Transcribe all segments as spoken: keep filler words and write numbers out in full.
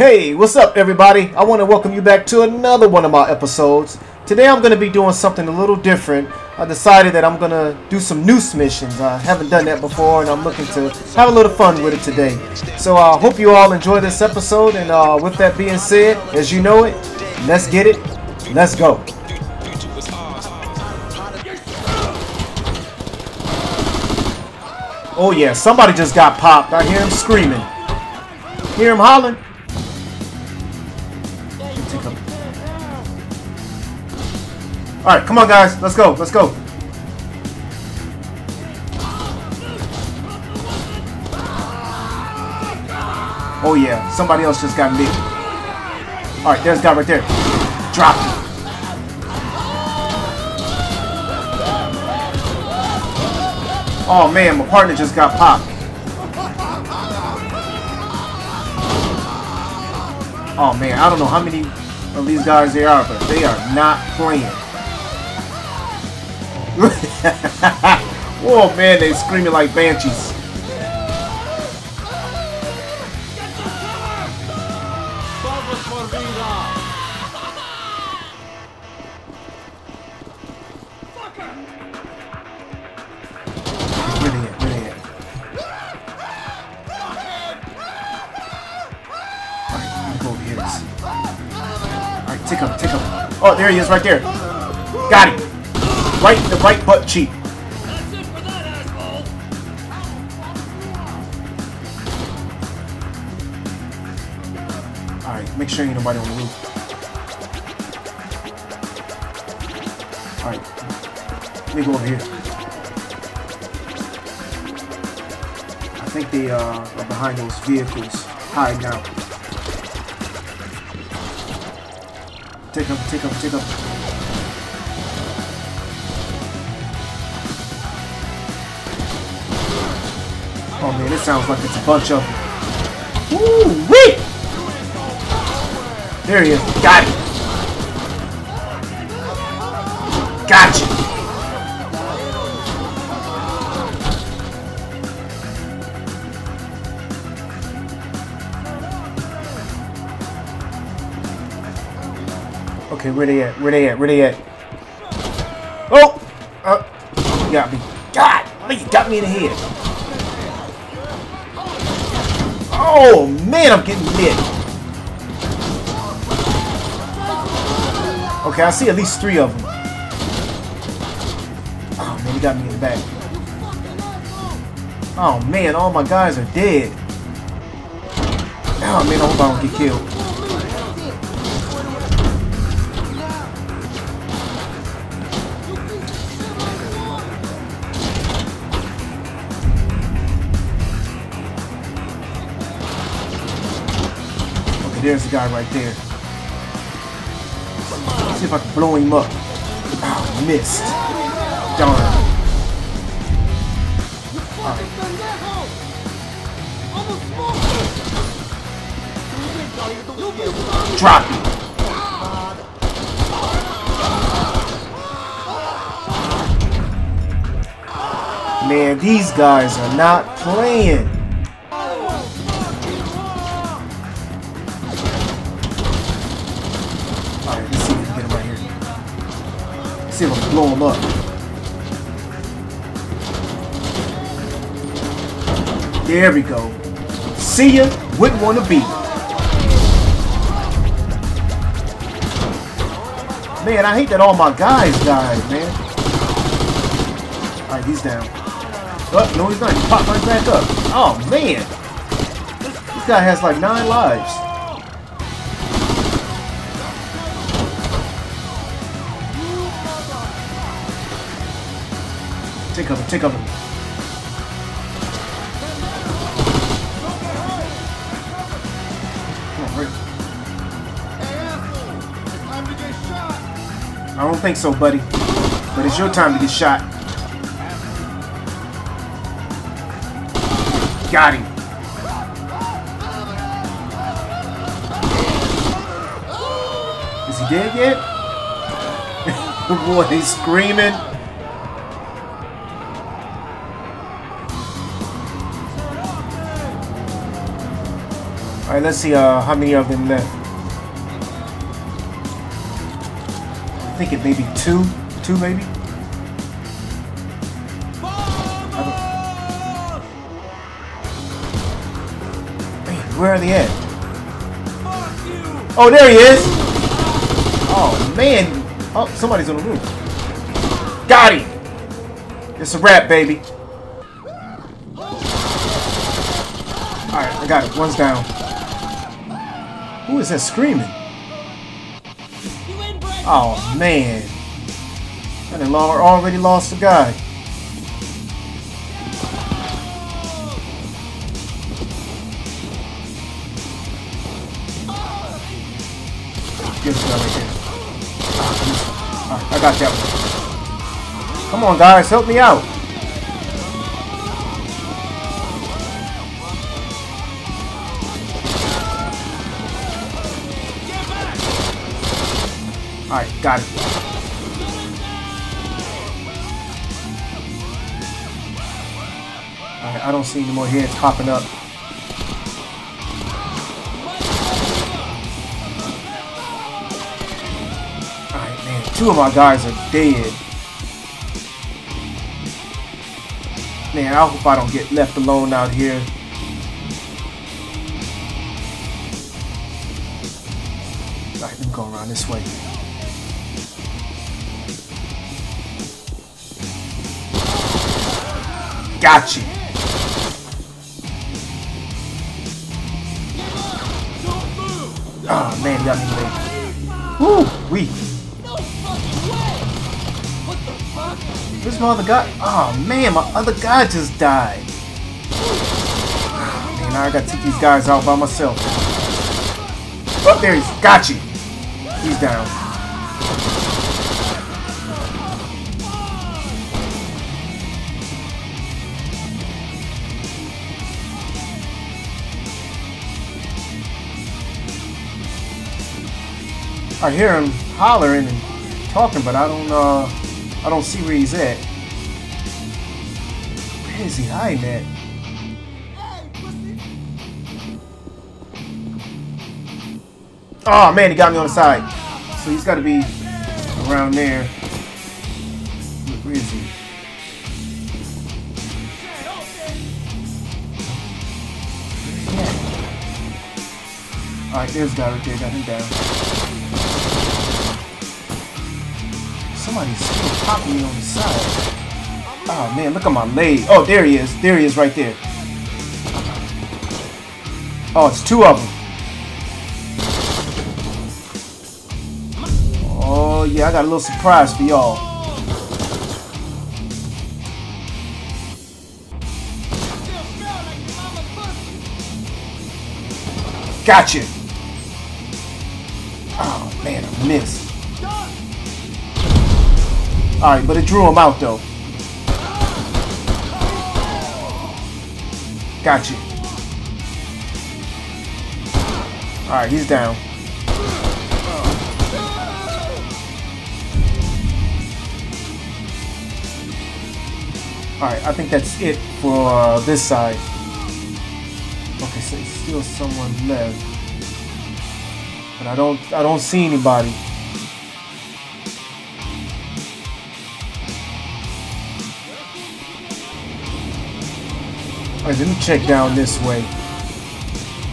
Hey, what's up everybody? I want to welcome you back to another one of my episodes. Today I'm going to be doing something a little different. I decided that I'm going to do some noose missions. I haven't done that before and I'm looking to have a little fun with it today. So I uh, hope you all enjoy this episode, and uh, with that being said, as you know it, let's get it, let's go. Oh yeah, somebody just got popped. I hear him screaming. Hear him hollering. Alright, come on guys, let's go, let's go. Oh yeah, somebody else just got me. Alright, there's a guy right there. Drop him. Oh man, my partner just got popped. Oh man, I don't know how many of these guys there are, but they are not playing. Whoa, man, they screaming like banshees. Where they at? Where they at? Alright, go over here. Alright, tick him, tick him. Oh, there he is right there. Got him. Right in the right butt cheek. That's it for that asshole. Alright, make sure ain't nobody on the roof. Alright. Let me go over here. I think they uh, are behind those vehicles. Hide now. Take him, take him, take him. Oh man, this sounds like it's a bunch of them. Woo-wee! There he is. Got him. Gotcha. Okay, where they at? Where they at? Where they at? Oh! Uh, you got me. God! You got me in the head. Oh man, I'm getting hit. Okay, I see at least three of them. Oh man, he got me in the back. Oh man, all my guys are dead. Oh man, I hope I don't get killed. There's the guy right there. Let's see if I can blow him up. Oh, missed. Darn. Right. Drop him. Man, these guys are not playing. See if I can blow him up. There we go. See ya, wouldn't want to be. Man, I hate that all my guys died, man. Alright, he's down. Oh, no, he's not. He popped right back up. Oh, man. This guy has like nine lives. Take cover, take cover. I don't think so, buddy. But it's your time to get shot. Got him. Is he dead yet? Boy, he's screaming. Alright, let's see uh, how many of them left. I think it may be two. Two, maybe? Man, where are they at? Oh, there he is! Oh, man! Oh, somebody's on the roof. Got him! It's a wrap, baby. Alright, I got it. One's down. Who is that screaming? Oh, man. I done already lost the guy. Get this guy right there. Alright, I got that one. Come on, guys. Help me out. Alright, got it. Alright, I don't see any more heads popping up. Alright, man, two of my guys are dead. Man, I hope I don't get left alone out here. Alright, let me go around this way. Got you. Oh man, got me late. Woo, wee. No fucking way. What the fuck? Where's my other guy? Oh man, my other guy just died. Oh, man, now I gotta take these guys out by myself. Oh, there he's. Got you. He's down. I hear him hollering and talking, but I don't, uh, I don't see where he's at. Where is he hiding at? Oh man, he got me on the side. So he's got to be around there. Where is he? Yeah. Alright, there's a guy right there. Got him down. Somebody's still popping me on the side. Oh man, look at my leg. Oh, there he is. There he is right there. Oh, it's two of them. Oh yeah, I got a little surprise for y'all. Gotcha. Oh man, I missed. Alright, but it drew him out though. Got you. Alright, he's down. Alright, I think that's it for uh, this side. Okay, so there's still someone left. But I don't I don't see anybody. Alright, let me check down this way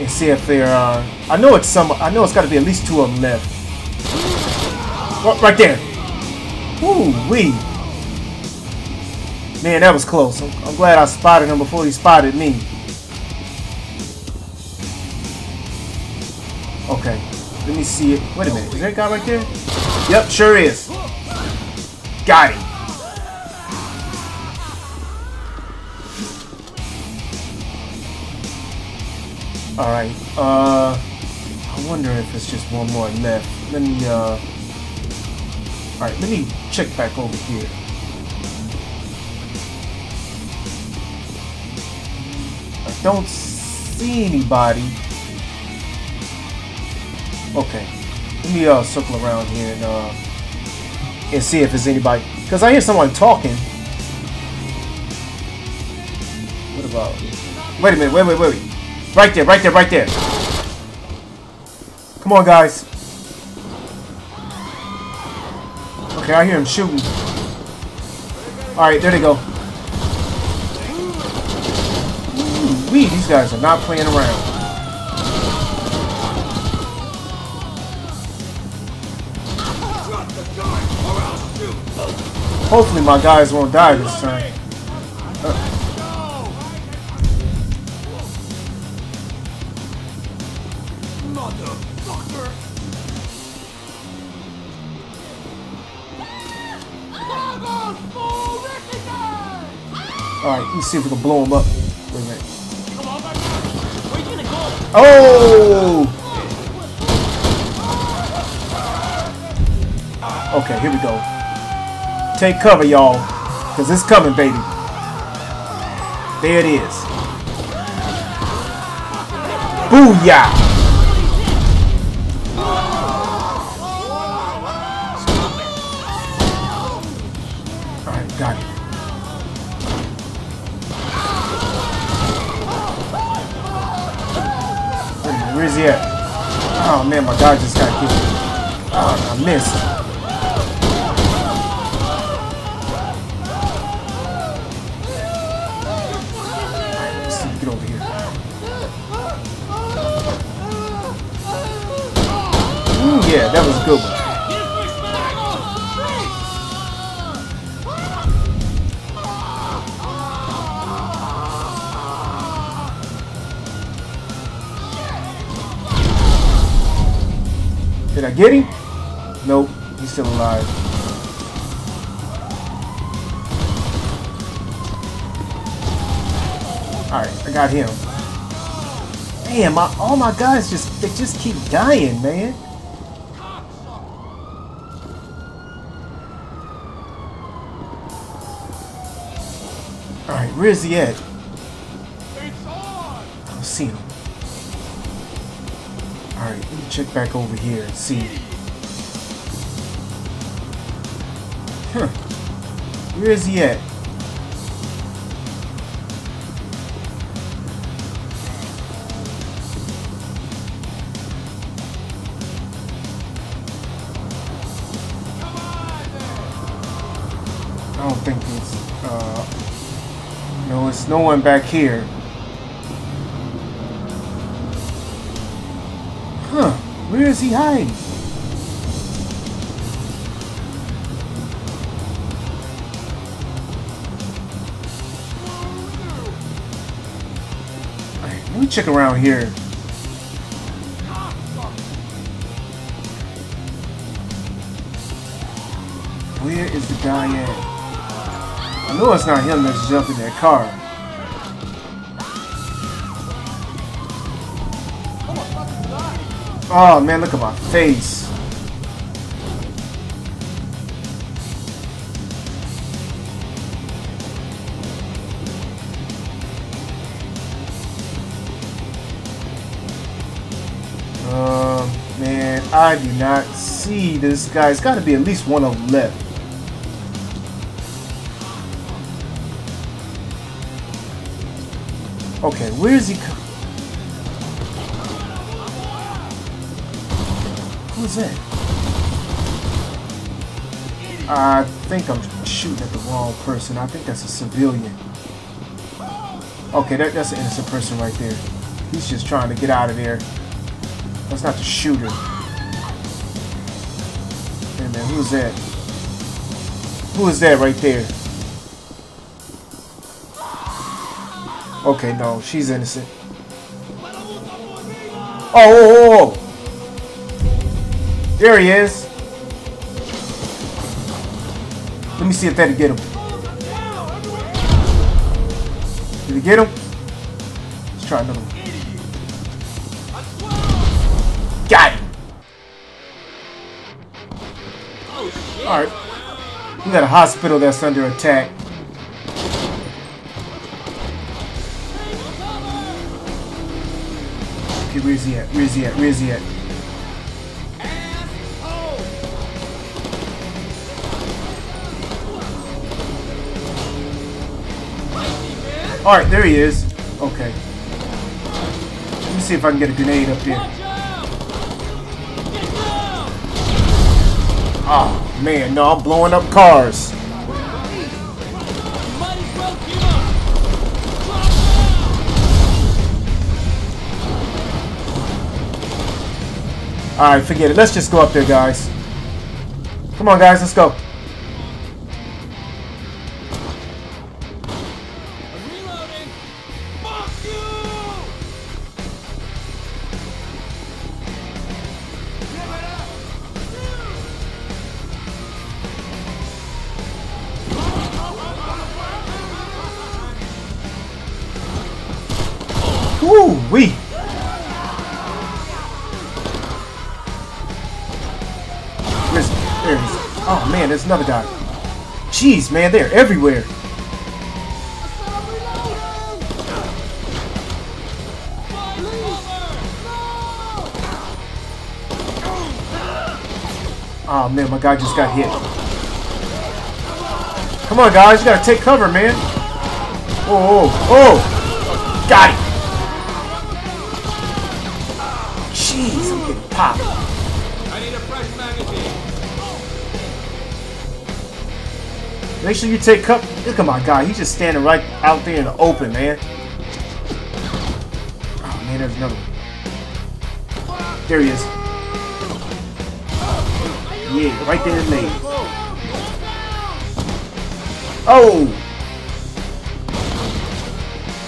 and see if there are. I know it's some. I know it's got to be at least two of them left. Oh, right there. Woo wee. Man, that was close. I'm, I'm glad I spotted him before he spotted me. Okay, let me see it. Wait a minute. Is there a guy right there? Yep, sure is. Got him. Alright, uh, I wonder if it's just one more left. Let me, uh, alright, let me check back over here. I don't see anybody. Okay, let me, uh, circle around here and, uh, and see if there's anybody. Because I hear someone talking. What about, wait a minute, wait, wait, wait, wait. Right there, right there, right there. Come on, guys. Okay, I hear him shooting. Alright, there they go. Ooh, wee, these guys are not playing around. Hopefully my guys won't die this time. Uh. Alright, let's see if we can blow him up. Wait a minute. Oh! Okay, here we go. Take cover, y'all. Because it's coming, baby. There it is. Booyah! Where's he at? Oh man, my guy just got killed. Oh, I missed. Alright, let's see if we get over here. Ooh, yeah, that was a good one. Did I get him? Nope, he's still alive. Alright, I got him. Damn, my, all my guys just they just keep dying, man. Alright, where's he at? I don't see him. Alright, let me check back over here and see. Huh. Where is he at? I don't think it's... Uh, no, it's no one back here. Huh, where is he hiding? Alright, let me check around here. Where is the guy at? I know it's not him that's jumping that car. Oh man, look at my face. Um, man, I do not see this guy. It's got to be at least one of them left. Okay, where is he coming? Who's that? I think I'm shooting at the wrong person. I think that's a civilian. Okay, that, that's an innocent person right there. He's just trying to get out of there. That's not the shooter. Hey man, who's that? Who is that right there? Okay, no, she's innocent. Oh, oh, oh, oh. There he is. Let me see if that'll get him. Did he get him? Let's try another one. Got him. Alright. We got a hospital that's under attack. Okay, where's he at? Where's he at? Where's he at? Alright, there he is. Okay. Let me see if I can get a grenade up here. Oh, man, no, I'm blowing up cars. Alright, forget it. Let's just go up there, guys. Come on, guys. Let's go. Woo-wee! There's, there's, oh man, there's another guy. Jeez, man, they're everywhere. Oh man, my guy just got hit. Come on, guys, you gotta take cover, man. Oh, oh, oh! Got it. Jeez, I'm getting popped. I need a fresh magazine. Make sure you take cup. Look at my guy. He's just standing right out there in the open, man. Oh, man, there's another one. There he is. Yeah, right there in the lane. Oh!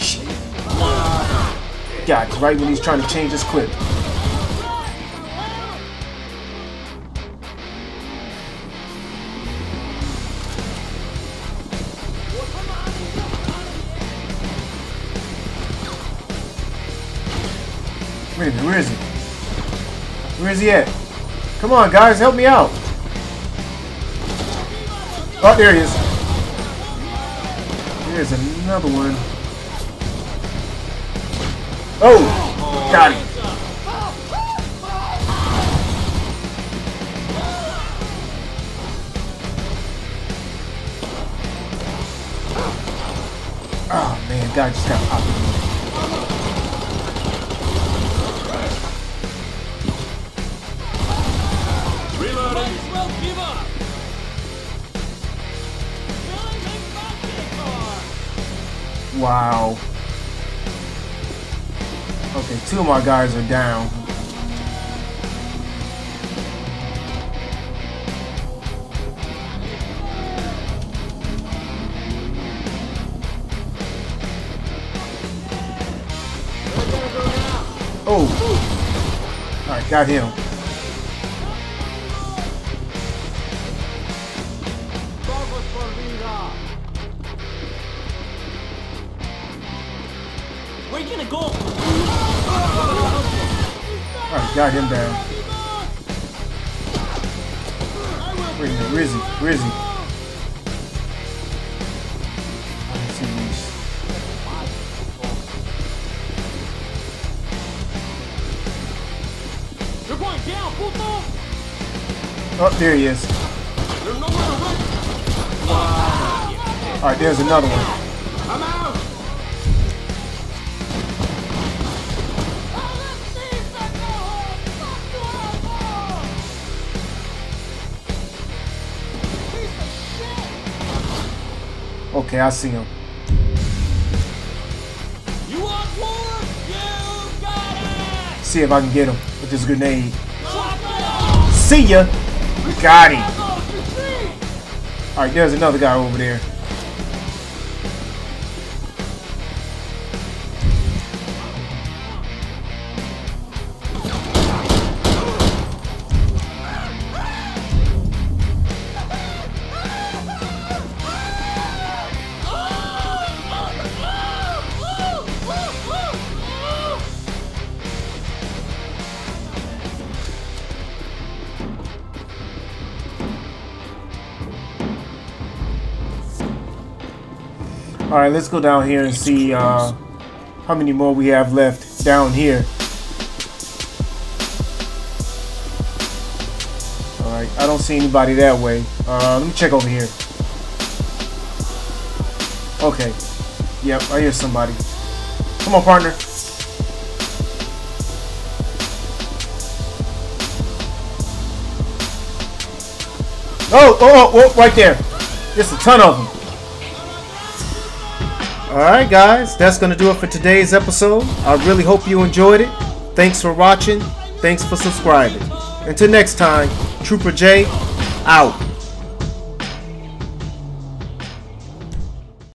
Shit. Got it, right when he's trying to change his clip. Wait a minute, where is he? Where is he at? Come on, guys, help me out. Oh, there he is. There's another one. Oh, got him. Oh, man, guy just got popped. Wow. Okay, two of my guys are down. Oh. Alright, got him. We're gonna go. Alright, got him down. Wait a minute, where is he? Where is he? I don't see these. You're going down, puto! Oh, there he is. Alright, there's another one. I'm out! Okay, I see him. You want more? You got it! See if I can get him with this grenade. See ya! Got him. Alright, there's another guy over there. All right, let's go down here and see uh, how many more we have left down here. All right, I don't see anybody that way. Uh, let me check over here. Okay. Yep, I hear somebody. Come on, partner. Oh, oh, oh, right there. Just a ton of them. Alright, guys. That's going to do it for today's episode. I really hope you enjoyed it. Thanks for watching. Thanks for subscribing. Until next time, Trooper Jay, out.